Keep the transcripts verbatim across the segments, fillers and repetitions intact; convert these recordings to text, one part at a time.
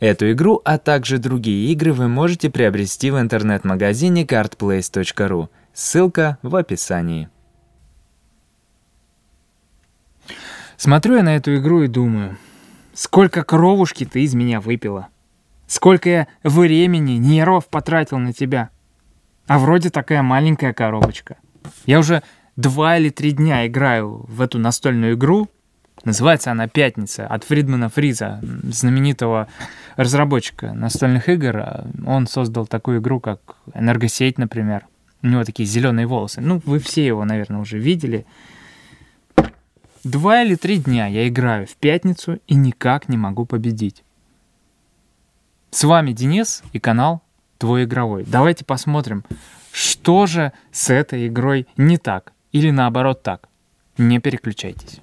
Эту игру, а также другие игры вы можете приобрести в интернет-магазине CardPlace точка ру. Ссылка в описании. Смотрю я на эту игру и думаю, сколько кровушки ты из меня выпила. Сколько я времени, нервов потратил на тебя. А вроде такая маленькая коробочка. Я уже два или три дня играю в эту настольную игру. Называется она «Пятница» от Фридмана Фриза, знаменитого разработчика настольных игр. Он создал такую игру, как «Энергосеть», например. У него такие зеленые волосы. Ну, вы все его, наверное, уже видели. Два или три дня я играю в «Пятницу» и никак не могу победить. С вами Денис и канал «Твой Игровой». Давайте посмотрим, что же с этой игрой не так или наоборот так. Не переключайтесь.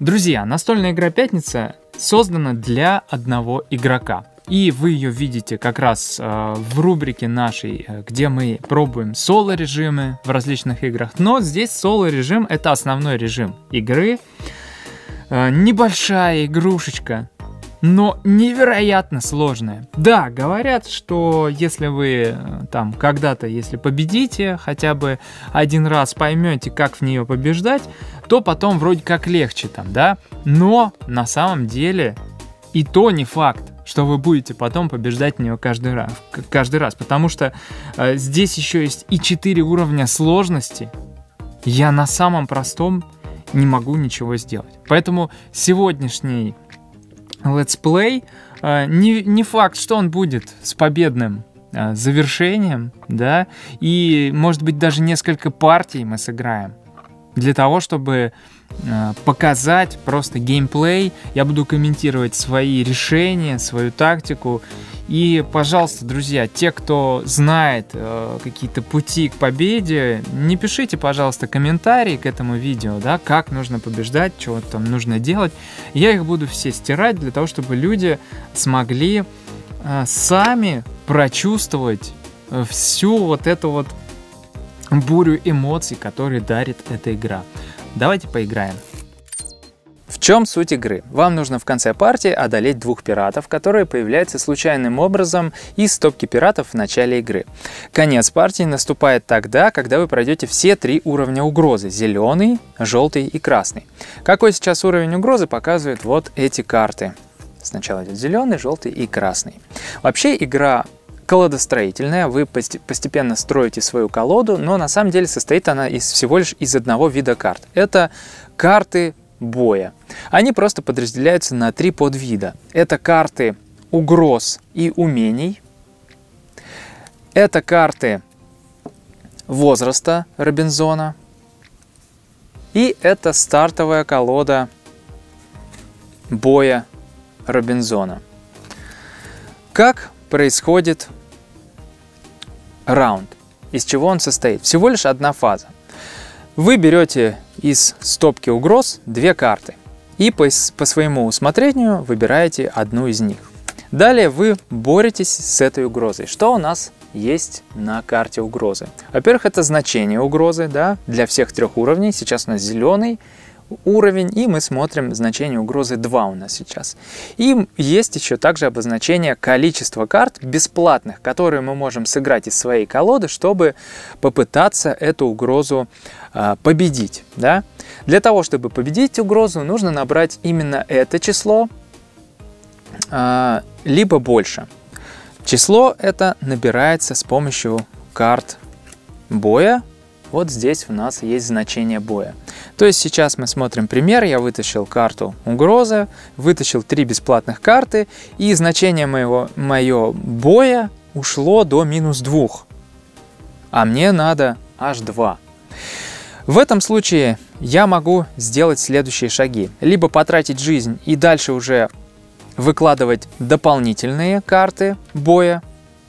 Друзья, настольная игра «Пятница» создана для одного игрока. И вы ее видите как раз э, в рубрике нашей, где мы пробуем соло-режимы в различных играх. Но здесь соло-режим — это основной режим игры. Э, небольшая игрушечка, но невероятно сложная. Да, говорят, что если вы там когда-то, если победите, хотя бы один раз поймете, как в нее побеждать, то потом вроде как легче там, да? Но на самом деле и то не факт, что вы будете потом побеждать в нее каждый раз, каждый раз, потому что э, здесь еще есть и четыре уровня сложности. Я на самом простом не могу ничего сделать. Поэтому сегодняшний летсплей, э, не, не факт, что он будет с победным э, завершением, да, и, может быть, даже несколько партий мы сыграем для того, чтобы показать просто геймплей. Я буду комментировать свои решения, свою тактику. И, пожалуйста, друзья, те, кто знает э, какие-то пути к победе, не пишите, пожалуйста, комментарии к этому видео, да, как нужно побеждать, чего там нужно делать. Я их буду все стирать для того, чтобы люди смогли э, сами прочувствовать всю вот эту вот бурю эмоций, которые дарит эта игра. Давайте поиграем. В чем суть игры? Вам нужно в конце партии одолеть двух пиратов, которые появляются случайным образом из стопки пиратов в начале игры. Конец партии наступает тогда, когда вы пройдете все три уровня угрозы: зеленый, желтый и красный. Какой сейчас уровень угрозы, показывают вот эти карты. Сначала идет зеленый, желтый и красный. Вообще игра колодостроительная, вы постепенно строите свою колоду, но на самом деле состоит она из всего лишь из одного вида карт. Это карты боя. Они просто подразделяются на три подвида. Это карты угроз и умений, это карты возраста Робинзона и это стартовая колода боя Робинзона. Как происходит раунд, из чего он состоит? Всего лишь одна фаза. Вы берете из стопки угроз две карты и по, по своему усмотрению выбираете одну из них. Далее вы боретесь с этой угрозой. Что у нас есть на карте угрозы? Во-первых, это значение угрозы, да, для всех трех уровней. Сейчас у нас зеленый уровень, и мы смотрим значение угрозы два у нас сейчас. И есть еще также обозначение количества карт бесплатных, которые мы можем сыграть из своей колоды, чтобы попытаться эту угрозу э, победить, да? Для того, чтобы победить угрозу, нужно набрать именно это число, э, либо больше. Число это набирается с помощью карт боя. Вот здесь у нас есть значение боя. То есть сейчас мы смотрим пример. Я вытащил карту угрозы, вытащил три бесплатных карты, и значение моего, моего боя ушло до минус двух. А мне надо аж два. В этом случае я могу сделать следующие шаги. Либо потратить жизнь и дальше уже выкладывать дополнительные карты боя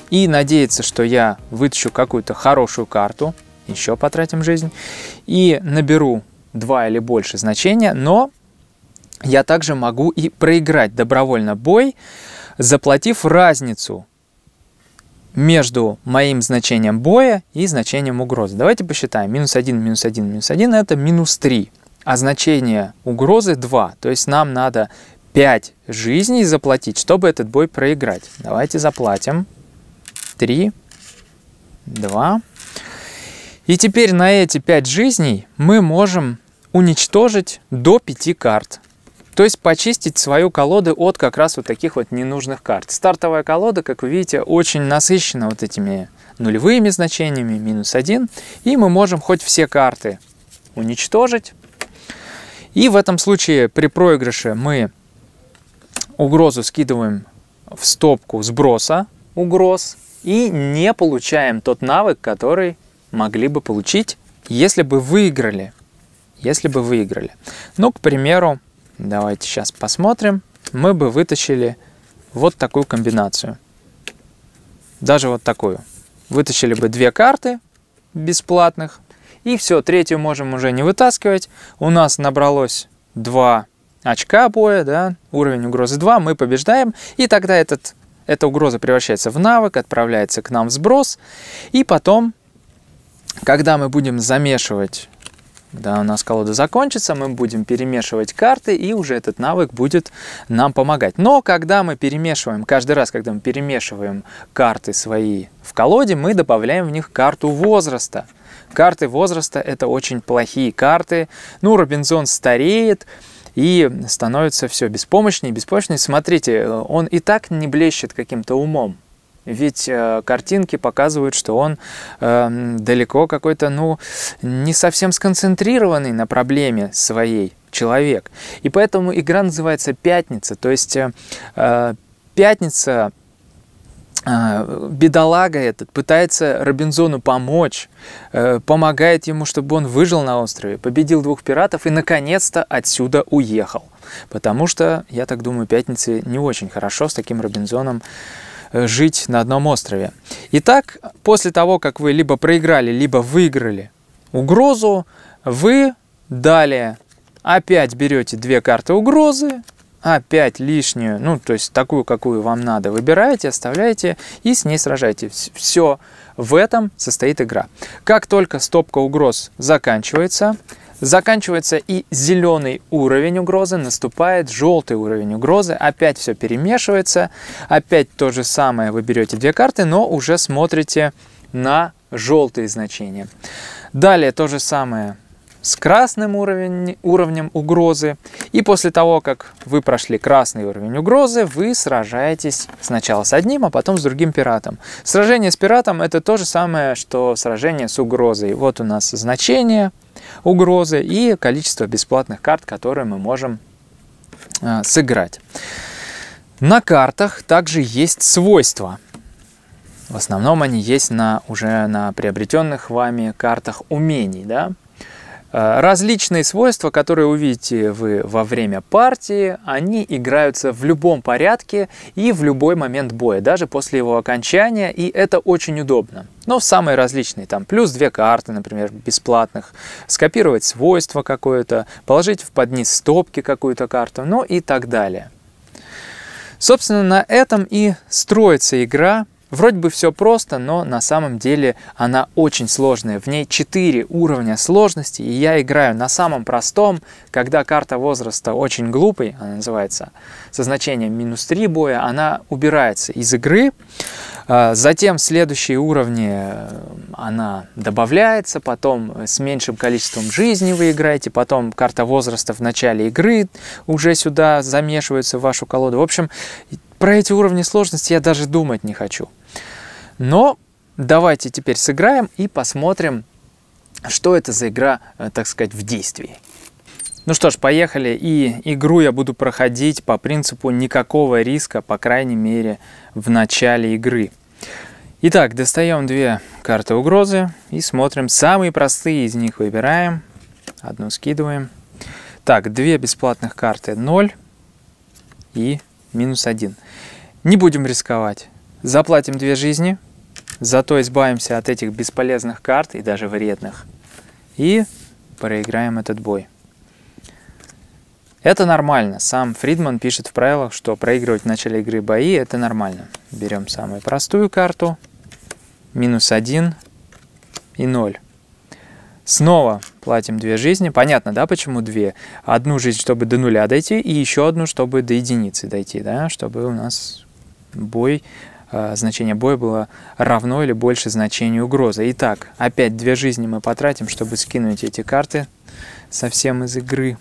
и надеяться, что я вытащу какую-то хорошую карту. Еще потратим жизнь и наберу два или больше значения, но я также могу и проиграть добровольно бой, заплатив разницу между моим значением боя и значением угрозы. Давайте посчитаем. минус один, минус один, минус один — это минус три. а значение угрозы два. То есть нам надо пять жизней заплатить, чтобы этот бой проиграть. Давайте заплатим. три, два. И теперь на эти пять жизней мы можем уничтожить до пяти карт. То есть почистить свою колоду от как раз вот таких вот ненужных карт. Стартовая колода, как вы видите, очень насыщена вот этими нулевыми значениями, минус один. И мы можем хоть все карты уничтожить. И в этом случае при проигрыше мы угрозу скидываем в стопку сброса угроз и не получаем тот навык, который могли бы получить, если бы выиграли. Если бы выиграли. Ну, к примеру, давайте сейчас посмотрим. Мы бы вытащили вот такую комбинацию. Даже вот такую. Вытащили бы две карты бесплатных. И все, третью можем уже не вытаскивать. У нас набралось два очка боя, да? Уровень угрозы два. Мы побеждаем. И тогда этот, эта угроза превращается в навык, отправляется к нам в сброс. И потом, когда мы будем замешивать... Да, у нас колода закончится, мы будем перемешивать карты, и уже этот навык будет нам помогать. Но когда мы перемешиваем, каждый раз, когда мы перемешиваем карты свои в колоде, мы добавляем в них карту возраста. Карты возраста — это очень плохие карты. Ну, Робинзон стареет и становится все беспомощнее, беспомощнее. Смотрите, он и так не блещет каким-то умом. Ведь э, картинки показывают, что он э, далеко какой-то, ну, не совсем сконцентрированный на проблеме своей человек. И поэтому игра называется «Пятница». То есть э, «Пятница», э, бедолага этот, пытается Робинзону помочь, э, помогает ему, чтобы он выжил на острове, победил двух пиратов и, наконец-то, отсюда уехал. Потому что, я так думаю, «Пятнице» не очень хорошо с таким Робинзоном жить на одном острове. Итак, после того, как вы либо проиграли, либо выиграли угрозу, вы далее опять берете две карты угрозы, опять лишнюю, ну, то есть такую, какую вам надо, выбираете, оставляете и с ней сражаетесь. Все, в этом состоит игра. Как только стопка угроз заканчивается, заканчивается и зеленый уровень угрозы, наступает желтый уровень угрозы, опять все перемешивается, опять то же самое, вы берете две карты, но уже смотрите на желтые значения. Далее то же самое с красным уровень, уровнем угрозы, и после того, как вы прошли красный уровень угрозы, вы сражаетесь сначала с одним, а потом с другим пиратом. Сражение с пиратом — это то же самое, что сражение с угрозой. Вот у нас значение угрозы и количество бесплатных карт, которые мы можем э, сыграть. На картах также есть свойства. В основном они есть на, уже на приобретенных вами картах умений. Да? Э, различные свойства, которые увидите вы во время партии, они играются в любом порядке и в любой момент боя, даже после его окончания, и это очень удобно. Но самые различные, там, плюс две карты, например, бесплатных, скопировать свойство какое-то, положить в подниз стопки какую-то карту, ну и так далее. Собственно, на этом и строится игра. Вроде бы все просто, но на самом деле она очень сложная. В ней четыре уровня сложности, и я играю на самом простом, когда карта возраста очень глупой, она называется, со значением минус три боя, она убирается из игры. Затем следующие уровни она добавляется, потом с меньшим количеством жизни вы играете, потом карта возраста в начале игры уже сюда замешивается в вашу колоду. В общем, про эти уровни сложности я даже думать не хочу. Но давайте теперь сыграем и посмотрим, что это за игра, так сказать, в действии. Ну что ж, поехали. И игру я буду проходить по принципу никакого риска, по крайней мере, в начале игры. Итак, достаем две карты угрозы и смотрим. Самые простые из них выбираем. Одну скидываем. Так, две бесплатных карты. ноль и минус один. Не будем рисковать. Заплатим две жизни. Зато избавимся от этих бесполезных карт и даже вредных. И проиграем этот бой. Это нормально. Сам Фридман пишет в правилах, что проигрывать в начале игры бои – это нормально. Берем самую простую карту. Минус один и ноль. Снова платим две жизни. Понятно, да, почему две? Одну жизнь, чтобы до нуля дойти, и еще одну, чтобы до единицы дойти, да, чтобы у нас бой, э, значение боя было равно или больше значению угрозы. Итак, опять две жизни мы потратим, чтобы скинуть эти карты совсем из игры.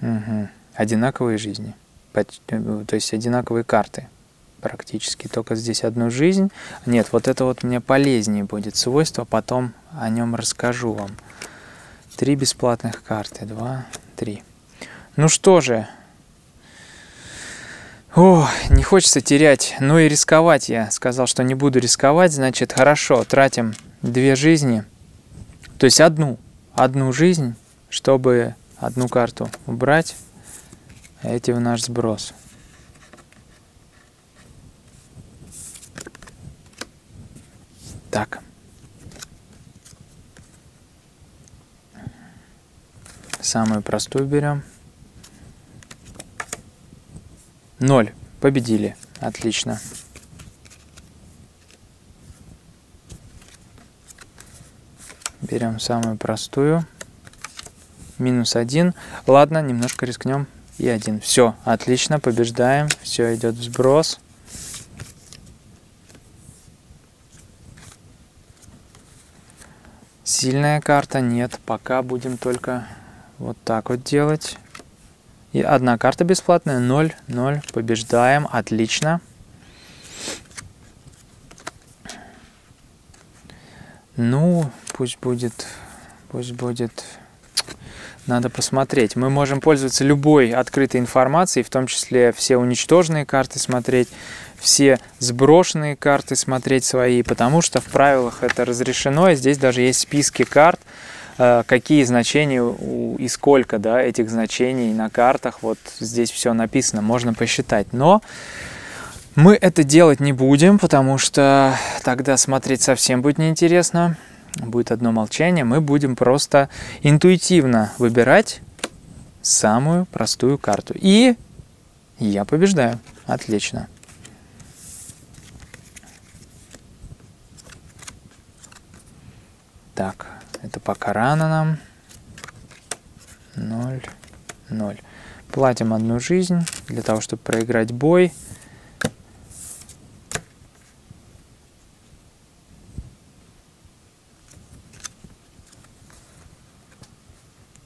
Угу. Одинаковые жизни, то есть одинаковые карты. Практически только здесь одну жизнь. Нет, вот это вот мне полезнее будет свойство, потом о нем расскажу вам. Три бесплатных карты. Два, три. Ну что же. О, не хочется терять, ну и рисковать. Я сказал, что не буду рисковать. Значит, хорошо, тратим две жизни. То есть одну. Одну жизнь, чтобы одну карту убрать. Эти в наш сброс. Так. Самую простую берем. Ноль. Победили. Отлично. Берем самую простую. Минус один. Ладно, немножко рискнем. И один. Все. Отлично. Побеждаем. Все идет в сброс. Сильная карта? Нет, пока будем только вот так вот делать. И одна карта бесплатная, ноль, ноль, побеждаем, отлично. Ну, пусть будет, пусть будет, надо посмотреть. Мы можем пользоваться любой открытой информацией, в том числе все уничтоженные карты смотреть, все сброшенные карты смотреть свои, потому что в правилах это разрешено, и здесь даже есть списки карт, какие значения и сколько, да, этих значений на картах, вот здесь все написано, можно посчитать, но мы это делать не будем, потому что тогда смотреть совсем будет неинтересно, будет одно молчание, мы будем просто интуитивно выбирать самую простую карту, и я побеждаю, отлично. Так, это пока рано нам. ноль, ноль. Платим одну жизнь для того, чтобы проиграть бой.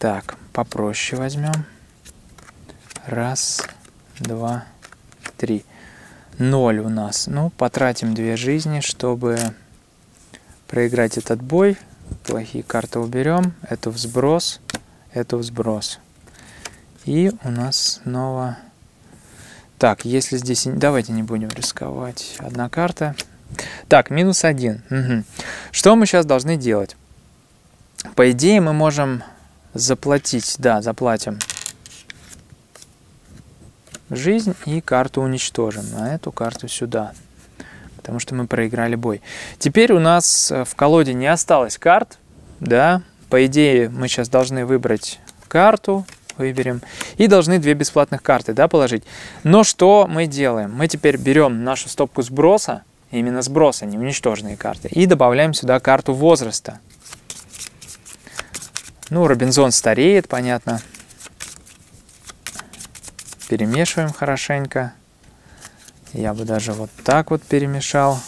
Так, попроще возьмем. Раз, два, три. ноль у нас. Ну, потратим две жизни, чтобы проиграть этот бой. Плохие карты уберем, эту в сброс, эту в сброс. И у нас снова... Так, если здесь... Давайте не будем рисковать. Одна карта. Так, минус один. Угу. Что мы сейчас должны делать? По идее мы можем заплатить. Да, заплатим жизнь и карту уничтожим. А эту карту сюда. Потому что мы проиграли бой. Теперь у нас в колоде не осталось карт. Да? По идее, мы сейчас должны выбрать карту. Выберем. И должны две бесплатных карты, да, положить. Но что мы делаем? Мы теперь берем нашу стопку сброса. Именно сброса, не уничтоженные карты. И добавляем сюда карту возраста. Ну, Робинзон стареет, понятно. Перемешиваем хорошенько. Я бы даже вот так вот перемешал,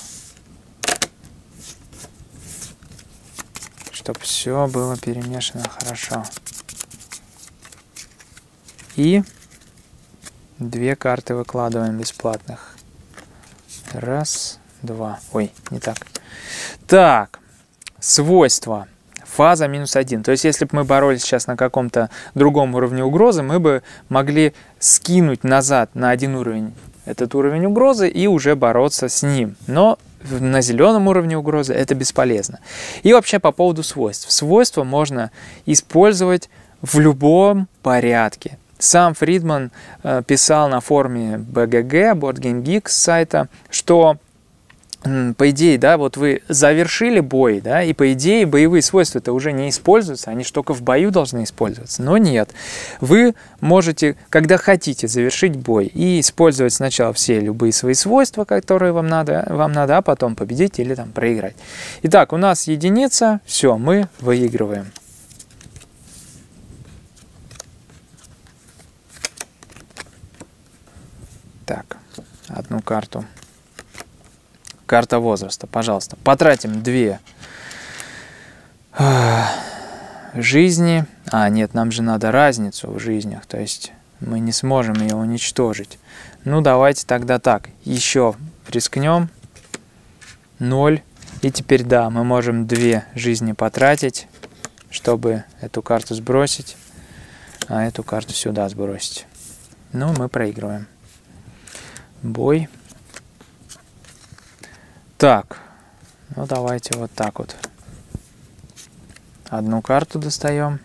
чтобы все было перемешано хорошо. И две карты выкладываем бесплатных. Раз, два. Ой, не так. Так, свойства. Фаза минус один. То есть, если бы мы боролись сейчас на каком-то другом уровне угрозы, мы бы могли скинуть назад на один уровень этот уровень угрозы и уже бороться с ним. Но на зеленом уровне угрозы это бесполезно. И вообще по поводу свойств. Свойства можно использовать в любом порядке. Сам Фридман писал на форуме би джи джи, BoardGameGeek с сайта, что по идее, да, вот вы завершили бой, да, и по идее боевые свойства-то уже не используются, они же только в бою должны использоваться, но нет. Вы можете, когда хотите, завершить бой и использовать сначала все любые свои свойства, которые вам надо, вам надо, а потом победить или там проиграть. Итак, у нас единица, все, мы выигрываем. Так, одну карту. Карта возраста, пожалуйста. Потратим две жизни. А, нет, нам же надо разницу в жизнях, то есть мы не сможем ее уничтожить. Ну, давайте тогда так, еще рискнем. Ноль. И теперь, да, мы можем две жизни потратить, чтобы эту карту сбросить, а эту карту сюда сбросить. Ну, мы проигрываем. Бой. Так, ну давайте вот так вот. Одну карту достаем,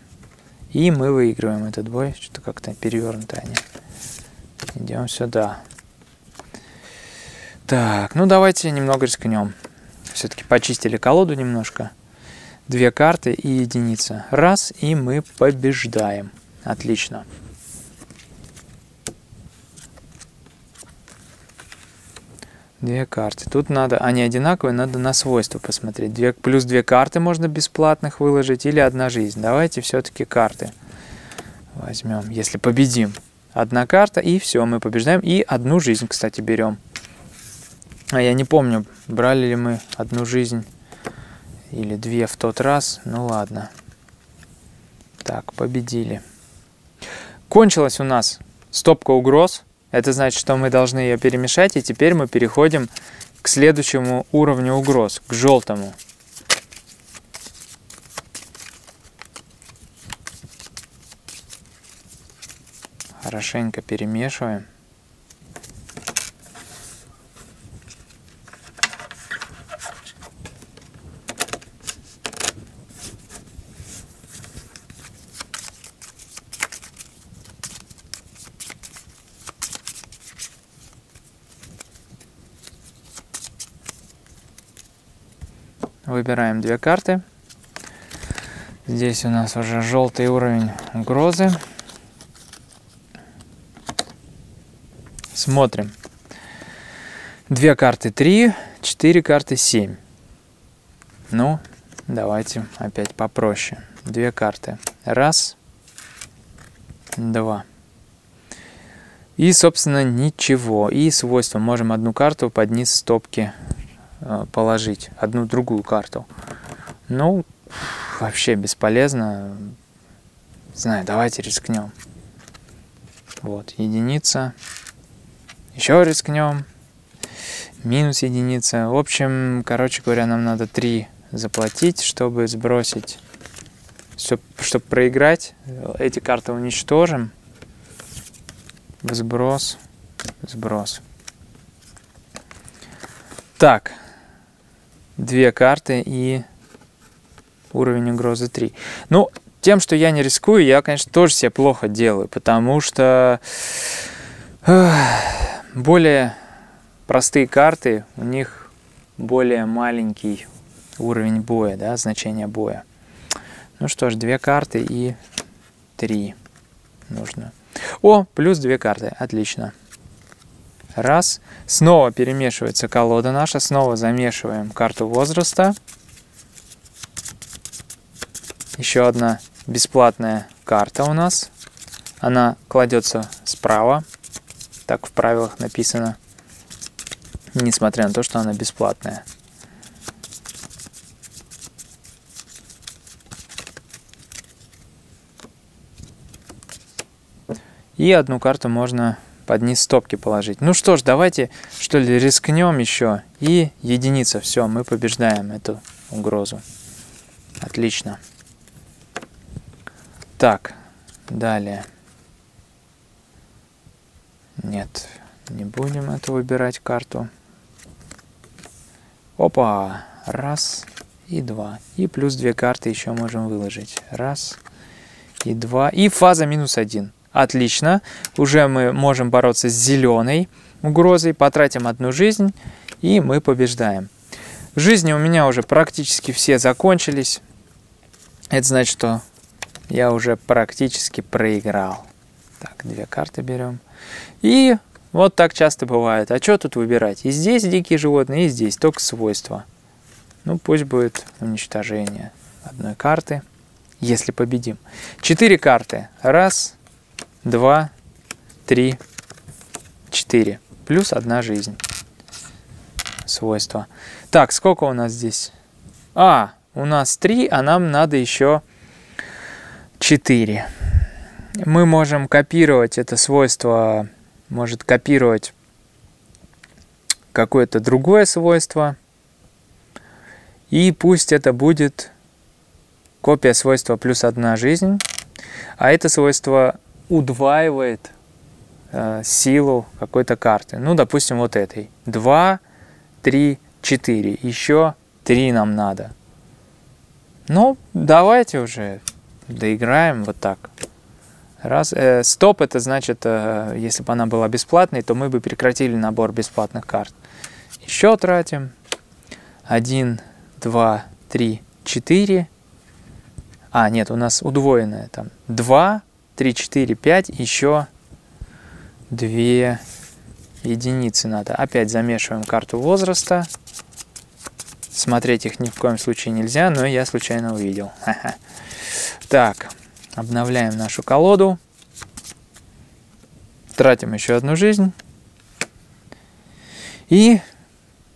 и мы выигрываем этот бой. Что-то как-то перевернуты они. Идем сюда. Так, ну давайте немного рискнем. Все-таки почистили колоду немножко. Две карты и единица. Раз, и мы побеждаем. Отлично. Две карты. Тут надо, они одинаковые, надо на свойства посмотреть. Две, плюс две карты можно бесплатных выложить или одна жизнь. Давайте все-таки карты возьмем, если победим. Одна карта, и все, мы побеждаем. И одну жизнь, кстати, берем. А я не помню, брали ли мы одну жизнь или две в тот раз. Ну ладно. Так, победили. Кончилась у нас стопка угроз. Это значит, что мы должны ее перемешать, и теперь мы переходим к следующему уровню угроз, к желтому. Хорошенько перемешиваем. Выбираем две карты. Здесь у нас уже желтый уровень угрозы. Смотрим. Две карты три, четыре карты семь. Ну, давайте опять попроще. Две карты. Раз, два. И, собственно, ничего. И свойства. Можем одну карту под низ стопки положить, одну другую карту. Ну, вообще бесполезно. Знаю, давайте рискнем. Вот, единица. Еще рискнем. Минус единица. В общем, короче говоря, нам надо три заплатить, чтобы сбросить, чтобы проиграть. Эти карты уничтожим. Сброс. Сброс. Так. Две карты и уровень угрозы три. Ну, тем, что я не рискую, я, конечно, тоже себе плохо делаю, потому что эх, более простые карты, у них более маленький уровень боя, да, значение боя. Ну что ж, две карты и три нужно. О, плюс две карты, отлично. Раз. Снова перемешивается колода наша. Снова замешиваем карту возраста. Еще одна бесплатная карта у нас. Она кладется справа. Так в правилах написано. Несмотря на то, что она бесплатная. И одну карту можно под низ стопки положить. Ну что ж, давайте, что ли, рискнем еще. И единица. Все, мы побеждаем эту угрозу. Отлично. Так, далее. Нет, не будем эту выбирать карту. Опа! Раз и два. И плюс две карты еще можем выложить. Раз и два. И фаза минус один. Отлично, уже мы можем бороться с зеленой угрозой, потратим одну жизнь и мы побеждаем. В жизни у меня уже практически все закончились. Это значит, что я уже практически проиграл. Так, две карты берем. И вот так часто бывает. А что тут выбирать? И здесь дикие животные, и здесь только свойства. Ну, пусть будет уничтожение одной карты, если победим. Четыре карты. Раз, два, три, четыре. Плюс одна жизнь. Свойства. Так, сколько у нас здесь? А, у нас три, а нам надо еще четыре. Мы можем копировать это свойство, может копировать какое-то другое свойство. И пусть это будет копия свойства плюс одна жизнь. А это свойство удваивает э, силу какой-то карты. Ну, допустим, вот этой. два, три, четыре. Еще три нам надо. Ну, давайте уже доиграем вот так. Раз, э, стоп, это значит, э, если бы она была бесплатной, то мы бы прекратили набор бесплатных карт. Еще тратим. один, два, три, четыре. А, нет, у нас удвоенное там. два, три, четыре, пять, еще две единицы надо. Опять замешиваем карту возраста. Смотреть их ни в коем случае нельзя, но я случайно увидел. Ха-ха. Так, обновляем нашу колоду. Тратим еще одну жизнь. И...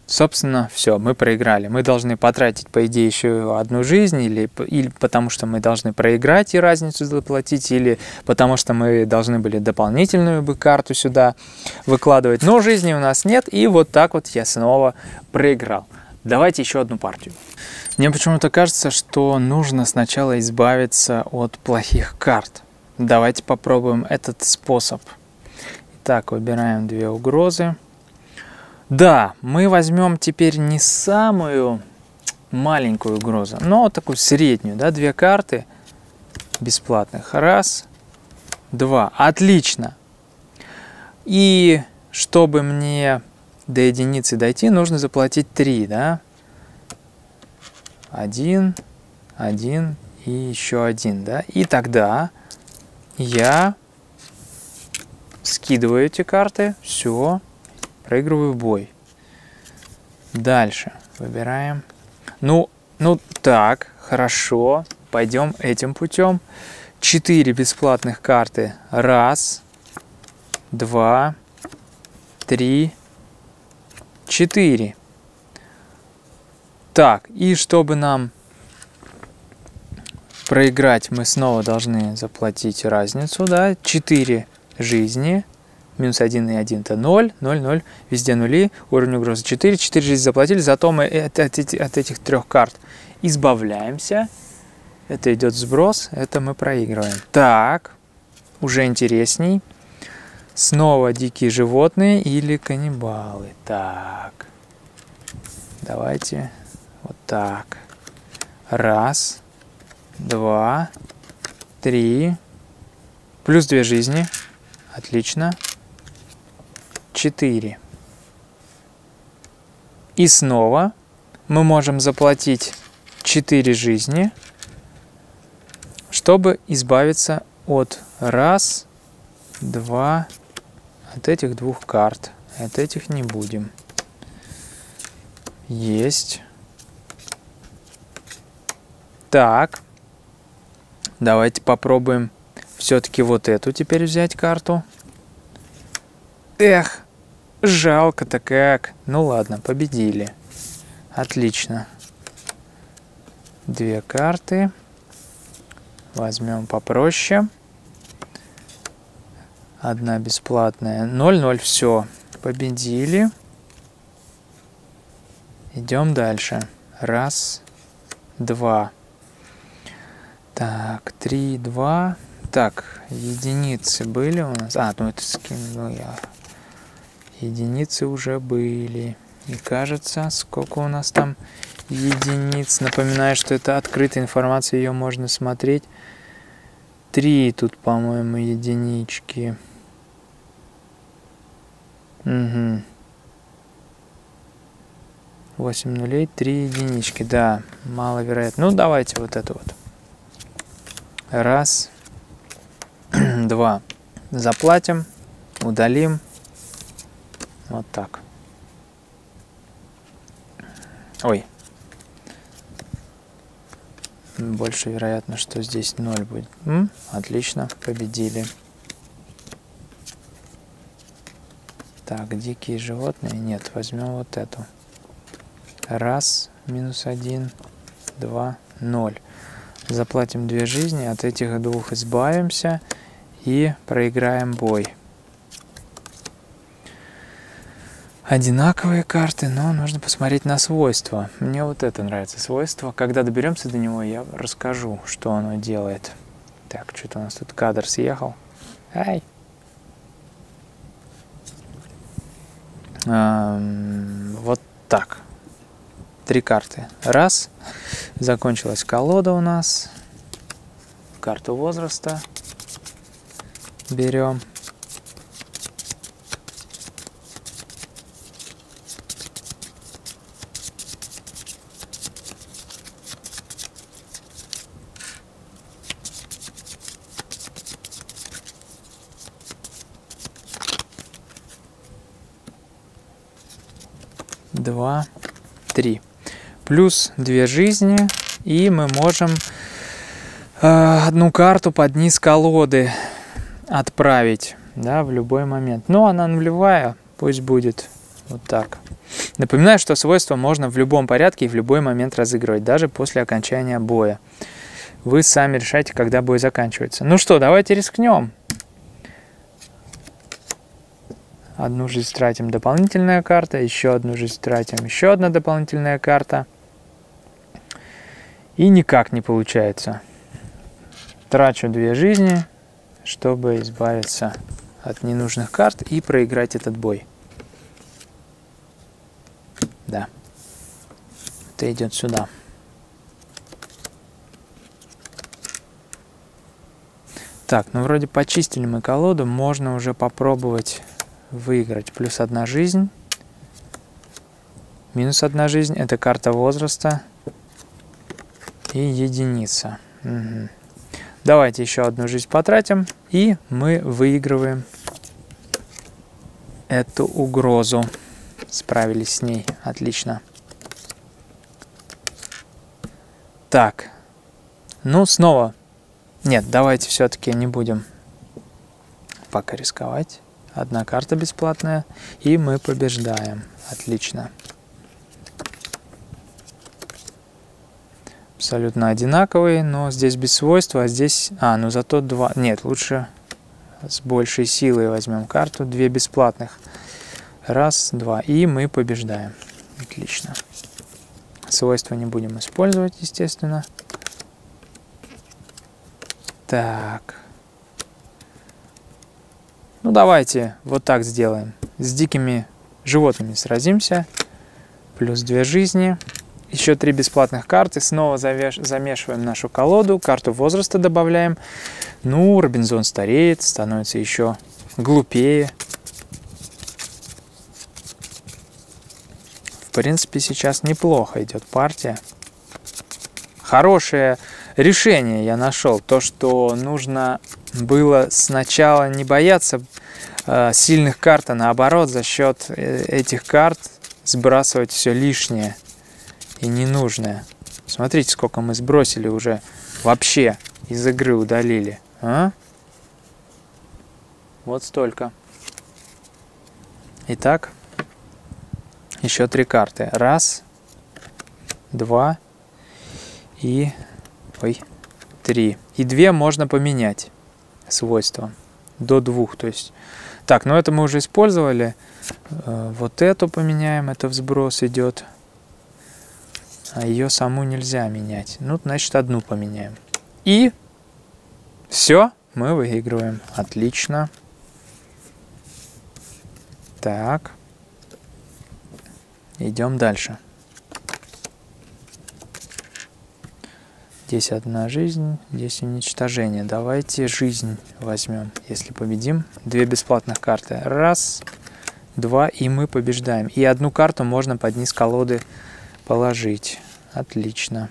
собственно, все, мы проиграли. Мы должны потратить, по идее, еще одну жизнь, или, или потому что мы должны проиграть и разницу заплатить, или потому что мы должны были дополнительную бы карту сюда выкладывать. Но жизни у нас нет, и вот так вот я снова проиграл. Давайте еще одну партию. Мне почему-то кажется, что нужно сначала избавиться от плохих карт. Давайте попробуем этот способ. Итак, выбираем две угрозы. Да, мы возьмем теперь не самую маленькую угрозу, но такую среднюю, да, две карты бесплатных. Раз, два. Отлично. И чтобы мне до единицы дойти, нужно заплатить три, да. Один, один и еще один, да. И тогда я скидываю эти карты, все. Проигрываю бой. Дальше выбираем. Ну, ну так, хорошо. Пойдем этим путем. четыре бесплатных карты. Раз, два, три, четыре. Так, и чтобы нам проиграть, мы снова должны заплатить разницу, да? четыре жизни. Минус один и один это ноль, ноль, ноль, везде нули, уровень угрозы четыре, четыре жизни заплатили, зато мы от, от, от этих трех карт избавляемся, это идет сброс, это мы проигрываем. Так, уже интересней, снова дикие животные или каннибалы, так, давайте вот так, раз, два, три, плюс две жизни, отлично. четыре. И снова мы можем заплатить четыре жизни, чтобы избавиться от раз, два, от этих двух карт. От этих не будем. Есть. Так. Давайте попробуем все-таки вот эту теперь взять карту. Эх, жалко-то как. Ну ладно, победили. Отлично. Две карты. Возьмем попроще. Одна бесплатная. ноль ноль, все. Победили. Идем дальше. Раз, два. Так, три, два. Так, единицы были у нас. А, ну это скинул я. Единицы уже были. И кажется, сколько у нас там единиц. Напоминаю, что это открытая информация, ее можно смотреть. Три тут, по-моему, единички. Угу. восемь нулей, три единички. Да, маловероятно. Ну, давайте вот это вот. Раз, два. Заплатим, удалим. Вот так. Ой. Больше вероятно, что здесь ноль будет. М? Отлично, победили. Так, дикие животные. Нет, возьмем вот эту. Раз, минус один, два, ноль. Заплатим две жизни, от этих двух избавимся и проиграем бой. Одинаковые карты, но нужно посмотреть на свойства. Мне вот это нравится, свойство. Когда доберемся до него, я расскажу, что оно делает. Так, что-то у нас тут кадр съехал. Ай! Эм, вот так. Три карты. Раз. Закончилась колода у нас. Карту возраста берем. Два, три. Плюс две жизни, и мы можем э, одну карту под низ колоды отправить, да, в любой момент. Но она нулевая, пусть будет вот так. Напоминаю, что свойства можно в любом порядке и в любой момент разыгрывать, даже после окончания боя. Вы сами решаете, когда бой заканчивается. Ну что, давайте рискнем. Одну жизнь тратим, дополнительная карта, еще одну жизнь тратим, еще одна дополнительная карта. И никак не получается. Трачу две жизни, чтобы избавиться от ненужных карт и проиграть этот бой. Да. Это идет сюда. Так, ну вроде почистили мы колоду, можно уже попробовать... выиграть. Плюс одна жизнь. Минус одна жизнь. Это карта возраста. И единица. Угу. Давайте еще одну жизнь потратим. И мы выигрываем эту угрозу. Справились с ней. Отлично. Так. Ну, снова. Нет, давайте все-таки не будем пока рисковать. Одна карта бесплатная, и мы побеждаем. Отлично. Абсолютно одинаковые, но здесь без свойства, а здесь... А, ну зато два... Нет, лучше с большей силой возьмем карту. Две бесплатных. Раз, два. И мы побеждаем. Отлично. Свойства не будем использовать, естественно. Так... Ну, давайте вот так сделаем. С дикими животными сразимся. Плюс две жизни. Еще три бесплатных карты. Снова замешиваем нашу колоду. Карту возраста добавляем. Ну, Робинзон стареет, становится еще глупее. В принципе, сейчас неплохо идет партия. Хорошее решение я нашел. То, что нужно... было сначала не бояться э, сильных карт, а наоборот, за счет этих карт сбрасывать все лишнее и ненужное. Смотрите, сколько мы сбросили уже. Вообще из игры удалили. А? Вот столько. Итак, еще три карты. Раз, два и... Ой, три. И две можно поменять. Свойства до двух, то есть так. Но ну это мы уже использовали. Вот эту поменяем, это в сброс идет, а ее саму нельзя менять. Ну, значит, одну поменяем, и все, мы выигрываем. Отлично. Так, идем дальше. Здесь одна жизнь, здесь уничтожение. Давайте жизнь возьмем, если победим. Две бесплатных карты. Раз, два, и мы побеждаем. И одну карту можно под низ колоды положить. Отлично.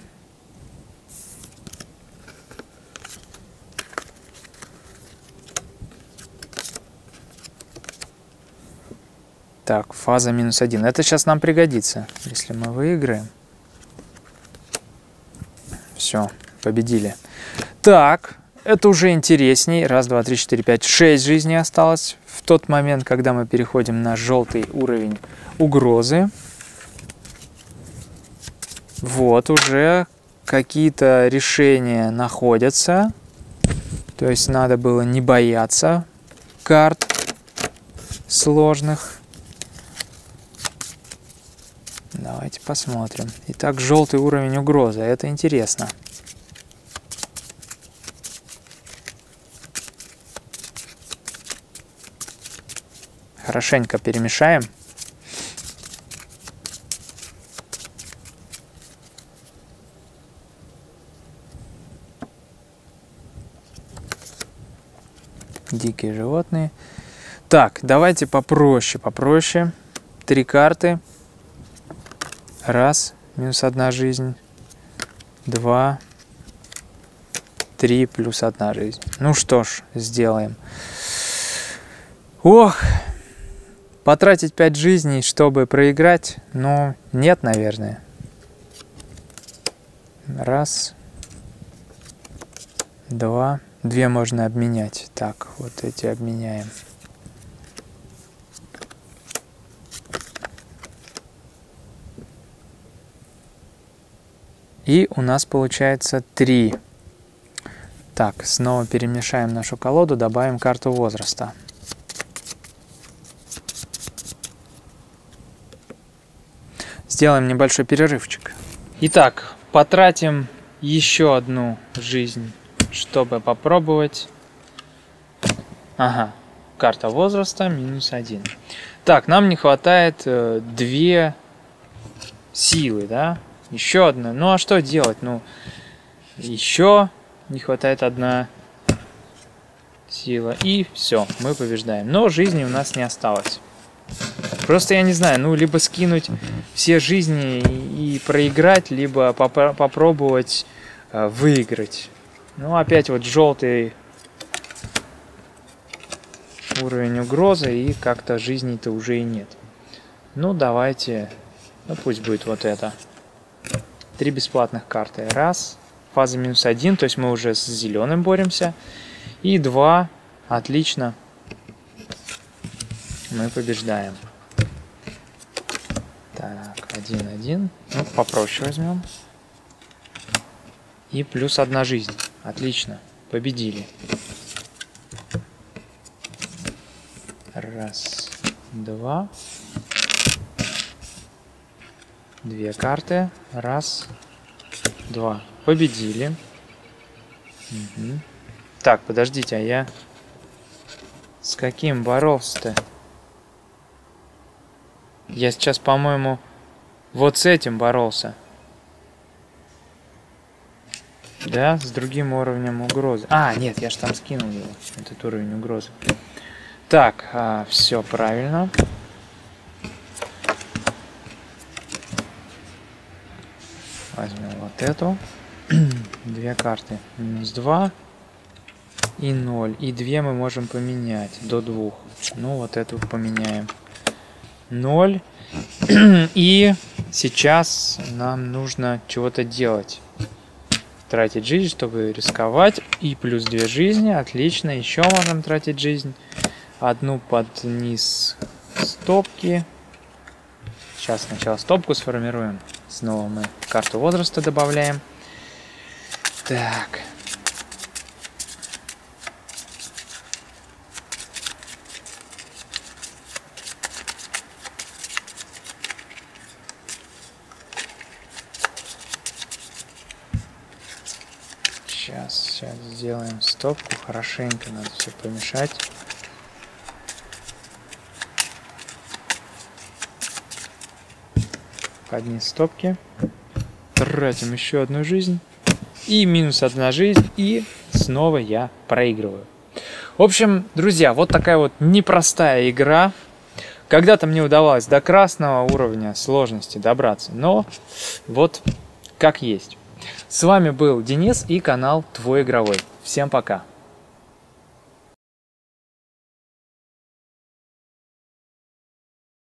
Так, фаза минус один. Это сейчас нам пригодится, если мы выиграем. Все, победили. Так, это уже интересней. Раз, два, три, четыре, пять, шесть жизней осталось. В тот момент, когда мы переходим на желтый уровень угрозы. Вот, уже какие-то решения находятся. То есть надо было не бояться карт сложных. Давайте посмотрим. Итак, желтый уровень угрозы. Это интересно. Хорошенько перемешаем. Дикие животные. Так, давайте попроще, попроще. Три карты. Раз, минус одна жизнь. Два. Три, плюс одна жизнь. Ну что ж, сделаем. Ох, потратить пять жизней, чтобы проиграть? Ну, нет, наверное. Раз. Два. Две можно обменять. Так, вот эти обменяем. И у нас получается три. Так, снова перемешаем нашу колоду, добавим карту возраста. Сделаем небольшой перерывчик. Итак, потратим еще одну жизнь, чтобы попробовать. Ага, карта возраста минус один. Так, нам не хватает э, две силы, да? Еще одна. Ну а что делать? Ну, еще не хватает одна сила. И все, мы побеждаем. Но жизни у нас не осталось. Просто я не знаю, ну, либо скинуть все жизни и, и проиграть, либо поп- попробовать э, выиграть. Ну, опять вот желтый уровень угрозы, и как-то жизни-то уже и нет. Ну, давайте, ну, пусть будет вот это. Три бесплатных карты. Раз. Фаза минус один. То есть мы уже с зеленым боремся. И два. Отлично. Мы побеждаем. Так, один, один. Ну, попроще возьмем. И плюс одна жизнь. Отлично. Победили. Раз. Два. Две карты. Раз, два. Победили. Угу. Так, подождите, а я с каким боролся-то? Я сейчас, по-моему, вот с этим боролся. Да, с другим уровнем угрозы. А, нет, я же там скинул его, этот уровень угрозы. Так, а, все правильно. Возьмем вот эту. Две карты. Минус два и ноль. И две мы можем поменять до двух. Ну, вот эту поменяем. ноль. И сейчас нам нужно чего-то делать. Тратить жизнь, чтобы рисковать. И плюс две жизни. Отлично. Еще можем тратить жизнь. Одну под низ стопки. Сейчас сначала стопку сформируем. Снова мы карту возраста добавляем. Так. Сейчас, сейчас сделаем стопку. Хорошенько надо все помешать. Под низ стопки. Тратим еще одну жизнь. И минус одна жизнь. И снова я проигрываю. В общем, друзья, вот такая вот непростая игра. Когда-то мне удавалось до красного уровня сложности добраться, но вот как есть. С вами был Денис и канал Твой Игровой. Всем пока!